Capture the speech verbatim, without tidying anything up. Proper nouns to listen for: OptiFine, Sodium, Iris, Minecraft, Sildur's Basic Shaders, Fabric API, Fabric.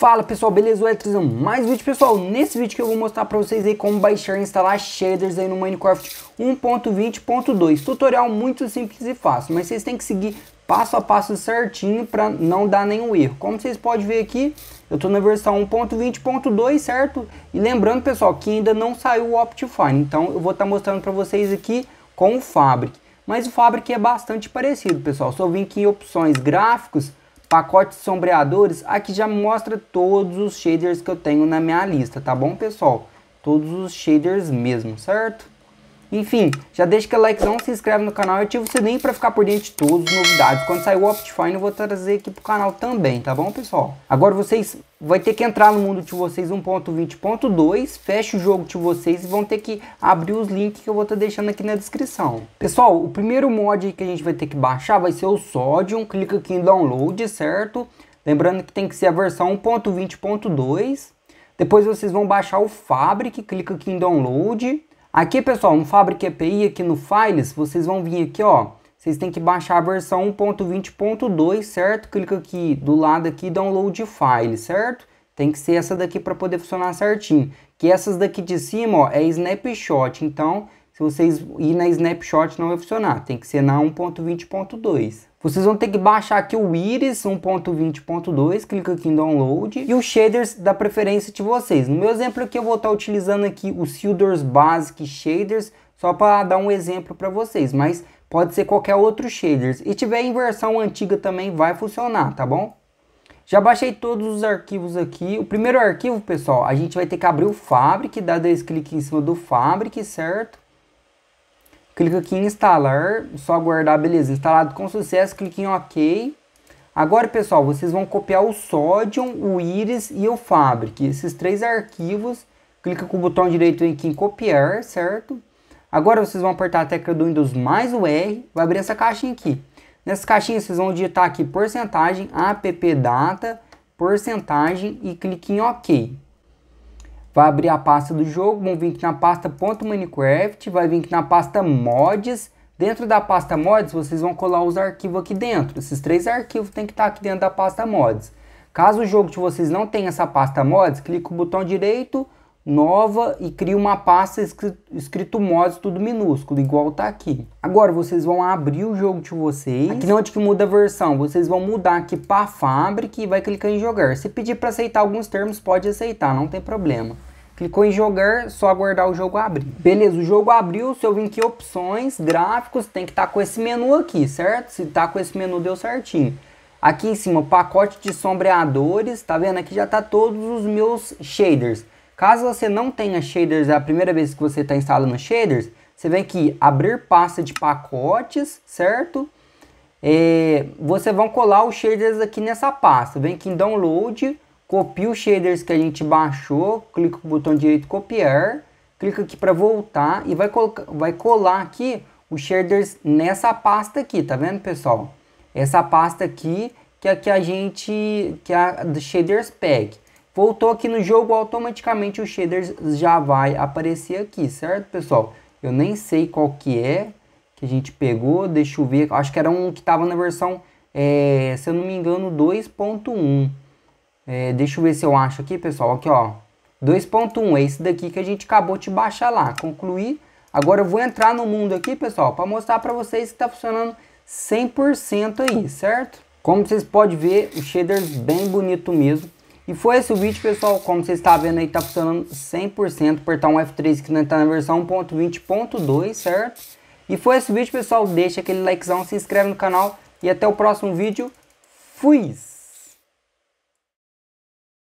Fala pessoal, beleza? Eletrozão, mais vídeo pessoal. Nesse vídeo que eu vou mostrar para vocês aí como baixar e instalar shaders aí no Minecraft um ponto vinte ponto dois. Tutorial muito simples e fácil, mas vocês têm que seguir passo a passo certinho para não dar nenhum erro. Como vocês podem ver aqui, eu estou na versão um ponto vinte ponto dois, certo? E lembrando pessoal que ainda não saiu o OptiFine, então eu vou estar tá mostrando para vocês aqui com o Fabric. Mas o Fabric é bastante parecido pessoal, só vim aqui em opções gráficos, pacote de sombreadores, aqui já mostra todos os shaders que eu tenho na minha lista, tá bom pessoal? Todos os shaders mesmo, certo? Enfim, já deixa aquele likezão, se inscreve no canal e ativa o sininho para ficar por dentro de todas as novidades. Quando sair o OptiFine eu vou trazer aqui pro canal também, tá bom pessoal? Agora vocês vão ter que entrar no mundo de vocês um ponto vinte ponto dois, fecha o jogo de vocês e vão ter que abrir os links que eu vou estar tá deixando aqui na descrição. Pessoal, o primeiro mod que a gente vai ter que baixar vai ser o Sodium, clica aqui em download, certo? Lembrando que tem que ser a versão um ponto vinte ponto dois. Depois vocês vão baixar o Fabric, clica aqui em download. Aqui pessoal, no Fabric A P I, aqui no Files, vocês vão vir aqui ó, vocês tem que baixar a versão um ponto vinte ponto dois, certo? Clica aqui do lado aqui, Download File, certo? Tem que ser essa daqui para poder funcionar certinho. Que essas daqui de cima ó, é Snapshot, então se vocês ir na Snapshot não vai funcionar, tem que ser na um ponto vinte ponto dois. Vocês vão ter que baixar aqui o Iris um ponto vinte ponto dois, clica aqui em Download. E os shaders da preferência de vocês. No meu exemplo aqui eu vou estar utilizando aqui o Sildur's Basic Shaders, só para dar um exemplo para vocês, mas pode ser qualquer outro shaders. E tiver em versão antiga também vai funcionar, tá bom? Já baixei todos os arquivos aqui. O primeiro arquivo, pessoal, a gente vai ter que abrir o Fabric, dá dois cliques em cima do Fabric, certo? Clica aqui em instalar, só aguardar, beleza, instalado com sucesso, clique em OK. Agora pessoal, vocês vão copiar o Sodium, o Iris e o Fabric, esses três arquivos, clica com o botão direito aqui em copiar, certo? Agora vocês vão apertar a tecla do Windows mais o R, vai abrir essa caixinha aqui. Nessa caixinha vocês vão digitar aqui porcentagem, appdata, porcentagem e clique em OK. Vai abrir a pasta do jogo, vão vir aqui na pasta .minecraft, vai vir aqui na pasta mods. Dentro da pasta mods, vocês vão colar os arquivos aqui dentro. Esses três arquivos tem que estar aqui dentro da pasta mods. Caso o jogo de vocês não tenha essa pasta mods, clica o botão direito, nova e cria uma pasta escrito, escrito mods, tudo minúsculo, igual tá aqui. Agora vocês vão abrir o jogo de vocês. Aqui não é onde que muda a versão, vocês vão mudar aqui para Fabric e vai clicar em jogar. Se pedir para aceitar alguns termos, pode aceitar, não tem problema. Clicou em jogar, só aguardar o jogo abrir. Beleza, o jogo abriu, se eu vim aqui opções, gráficos, tem que estar tá com esse menu aqui, certo? Se tá com esse menu deu certinho. Aqui em cima, pacote de sombreadores, tá vendo? Aqui já tá todos os meus shaders. Caso você não tenha shaders, é a primeira vez que você está instalando shaders, você vem aqui, abrir pasta de pacotes, certo? É, você vai colar os shaders aqui nessa pasta, vem aqui em download, copia os shaders que a gente baixou, clica com o botão direito copiar, clica aqui para voltar e vai, colocar, vai colar aqui os shaders nessa pasta aqui, tá vendo pessoal? Essa pasta aqui, que é que a gente, que é a do shaders pack. Voltou aqui no jogo, automaticamente o shaders já vai aparecer aqui, certo pessoal? Eu nem sei qual que é que a gente pegou, deixa eu ver, acho que era um que estava na versão, é, se eu não me engano, dois ponto um. É, deixa eu ver se eu acho aqui pessoal, aqui ó, dois ponto um, é esse daqui que a gente acabou de baixar lá, concluir. Agora eu vou entrar no mundo aqui pessoal, para mostrar para vocês que está funcionando cem por cento aí, certo? Como vocês podem ver, o shaders bem bonito mesmo. E foi esse o vídeo, pessoal. Como vocês estão vendo aí, tá funcionando cem por cento. Apertar um F três que não está na versão um ponto vinte ponto dois, certo? E foi esse o vídeo, pessoal. Deixa aquele likezão, se inscreve no canal. E até o próximo vídeo. Fui!